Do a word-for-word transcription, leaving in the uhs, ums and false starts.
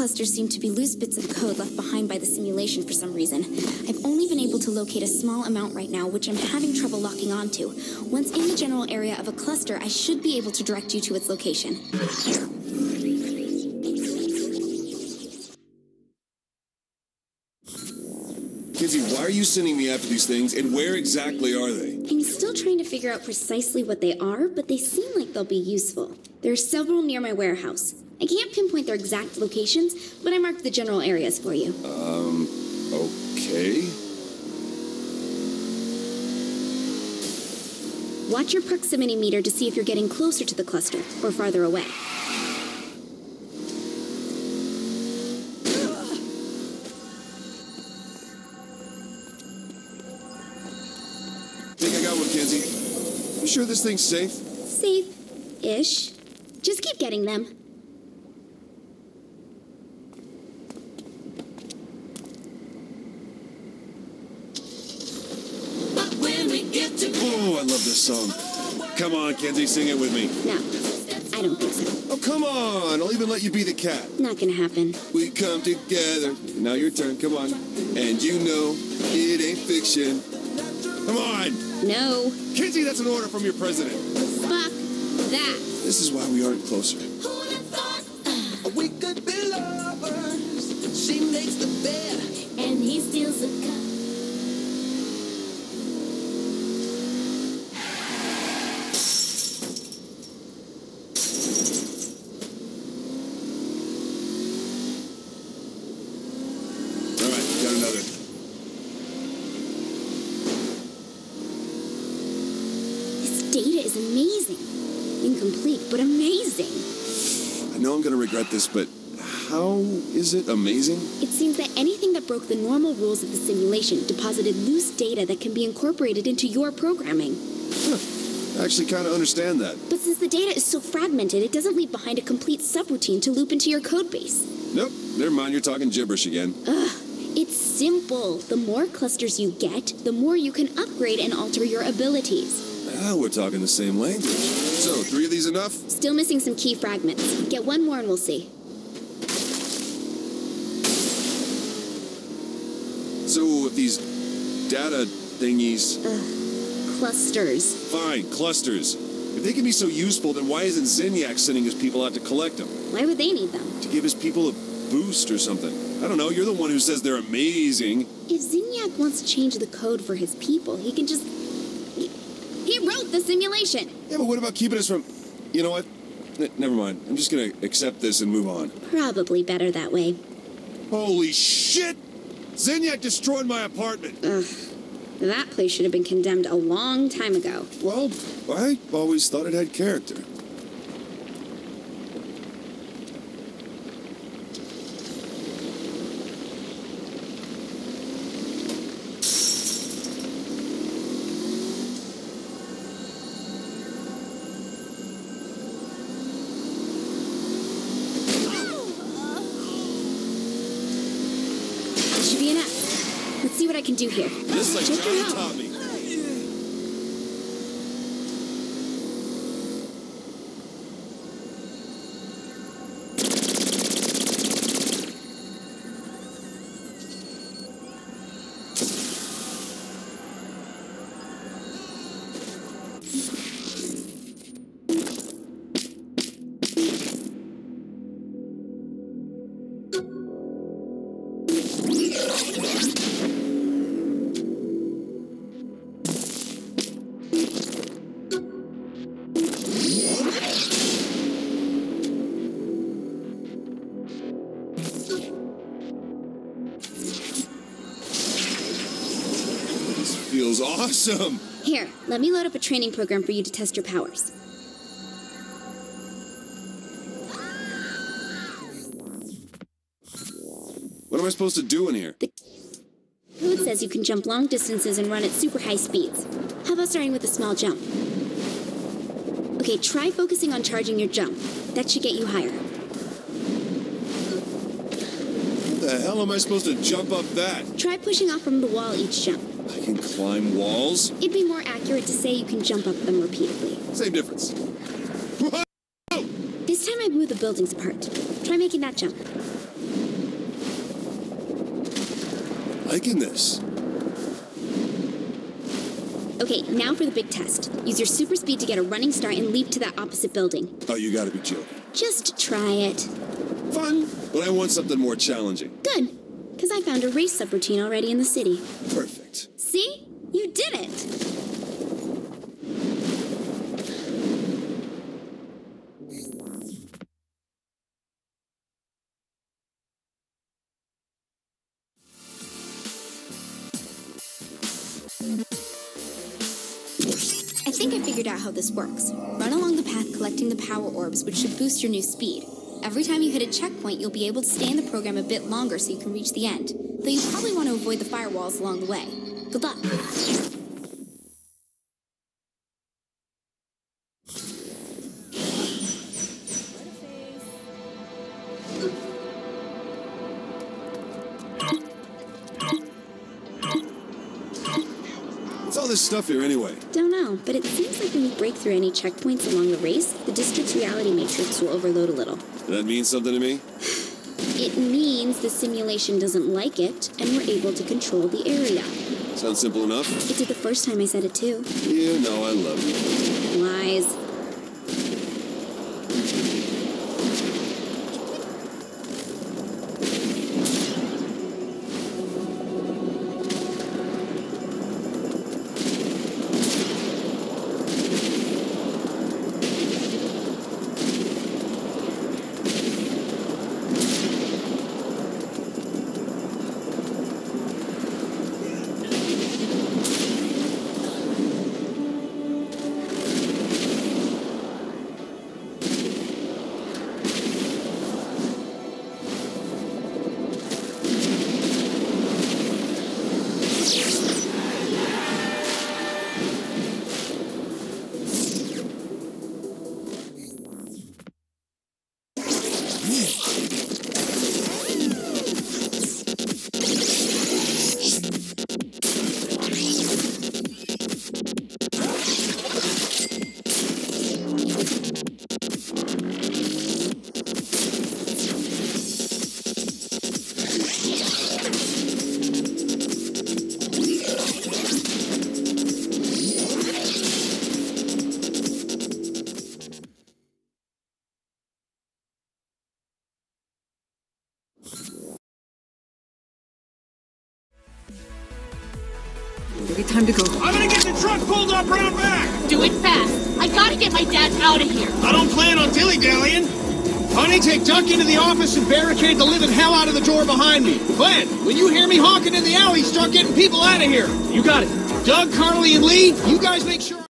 clusters seem to be loose bits of code left behind by the simulation for some reason. I've only been able to locate a small amount right now, which I'm having trouble locking onto. Once in the general area of a cluster, I should be able to direct you to its location. Kizzy, why are you sending me after these things, and where exactly are they? I'm still trying to figure out precisely what they are, but they seem like they'll be useful. There are several near my warehouse. I can't pinpoint their exact locations, but I marked the general areas for you. Um, okay. Watch your proximity meter to see if you're getting closer to the cluster, or farther away. Think I got one, Kenzie. You sure this thing's safe? Safe-ish. Just keep getting them. I love this song. Come on, Kenzie, sing it with me. No, I don't think so. Oh, come on. I'll even let you be the cat. Not gonna happen. We come together. Now your turn. Come on. And you know it ain't fiction. Come on. No. Kenzie, that's an order from your president. Fuck that. This is why we aren't closer. We could be lovers. She makes the bed. And he steals the cup. Regret this, but how is it amazing? It seems that anything that broke the normal rules of the simulation deposited loose data that can be incorporated into your programming. Huh. I actually kind of understand that. But since the data is so fragmented, it doesn't leave behind a complete subroutine to loop into your code base. Nope. Never mind, you're talking gibberish again. Ugh. It's simple. The more clusters you get, the more you can upgrade and alter your abilities. Now we're talking the same language. So, three of these enough? Still missing some key fragments. Get one more and we'll see. So, if these data thingies... Ugh. Clusters. Fine, clusters. If they can be so useful, then why isn't Zinyak sending his people out to collect them? Why would they need them? To give his people a boost or something. I don't know, you're the one who says they're amazing. If Zinyak wants to change the code for his people, he can just... He wrote the simulation. Yeah, but what about keeping us from... You know what? N- never mind. I'm just gonna accept this and move on. Probably better that way. Holy shit! Zinyak destroyed my apartment. Ugh. That place should have been condemned a long time ago. Well, I always thought it had character. Do here. This is like Johnny Tommy. Awesome! Here, let me load up a training program for you to test your powers. What am I supposed to do in here? The code says you can jump long distances and run at super high speeds. How about starting with a small jump? Okay, try focusing on charging your jump. That should get you higher. What the hell am I supposed to jump up that? Try pushing off from the wall each jump. I can climb walls? It'd be more accurate to say you can jump up them repeatedly. Same difference. Whoa! This time I blew the buildings apart. Try making that jump. liking this. Okay, now for the big test. Use your super speed to get a running start and leap to that opposite building. Oh, you gotta be joking. Just try it. Fun, but I want something more challenging. Good, because I found a race subroutine already in the city. Perfect. See? You did it! How this works. Run along the path collecting the power orbs, which should boost your new speed. Every time you hit a checkpoint, you'll be able to stay in the program a bit longer so you can reach the end, though you probably want to avoid the firewalls along the way. Good luck. This stuff here anyway? Don't know, but it seems like when you break through any checkpoints along the race, the district's reality matrix will overload a little. Does that mean something to me? It means the simulation doesn't like it, and we're able to control the area. Sounds simple enough. It did the first time I said it too. You know I love you. Lies. Time to go. I'm gonna get the truck pulled up round back! Do it fast! I gotta get my dad out of here! I don't plan on dilly-dallying! Honey, take Duck into the office and barricade the living hell out of the door behind me! Glenn, when you hear me honking in the alley, start getting people out of here! You got it! Doug, Carly, and Lee, you guys make sure...